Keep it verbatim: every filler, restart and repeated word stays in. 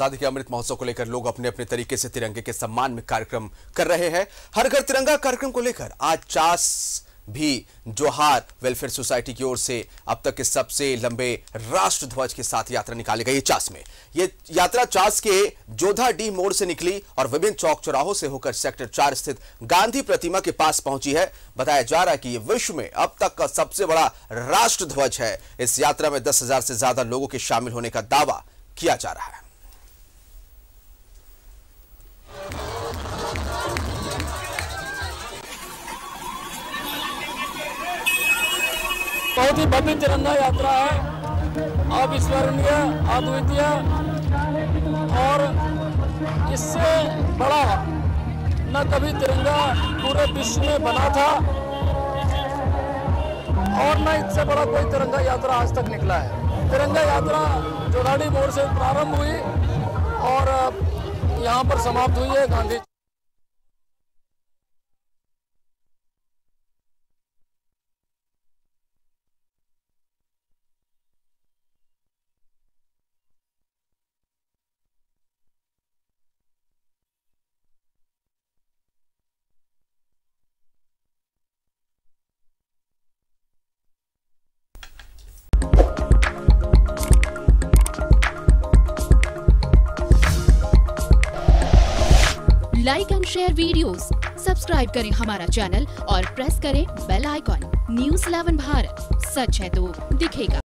आजादी के अमृत महोत्सव को लेकर लोग अपने अपने तरीके से तिरंगे के सम्मान में कार्यक्रम कर रहे हैं। हर घर तिरंगा कार्यक्रम को लेकर आज चास भी जोहार वेलफेयर सोसाइटी की ओर से अब तक के सबसे लंबे राष्ट्र ध्वज के साथ यात्रा निकाली गई चास में। ये यात्रा चास के जोधाडीह मोड़ से निकली और विभिन्न चौक चौराहों से होकर सेक्टर चार स्थित गांधी प्रतिमा के पास पहुंची है। बताया जा रहा है कि ये विश्व में अब तक का सबसे बड़ा राष्ट्र ध्वज है। इस यात्रा में दस हजार से ज्यादा लोगों के शामिल होने का दावा किया जा रहा है। बहुत ही भव्य तिरंगा यात्रा है, अविस्मरणीय, अद्वितीय, और इससे बड़ा न कभी तिरंगा पूरे विश्व में बना था और न इससे बड़ा कोई तिरंगा यात्रा आज तक निकला है। तिरंगा यात्रा जोधाडीह मोड़ से प्रारंभ हुई और यहाँ पर समाप्त हुई है। Gandhi like and share videos, subscribe करें हमारा चैनल और प्रेस करें bell icon. News eleven Bharat, सच है तो दिखेगा।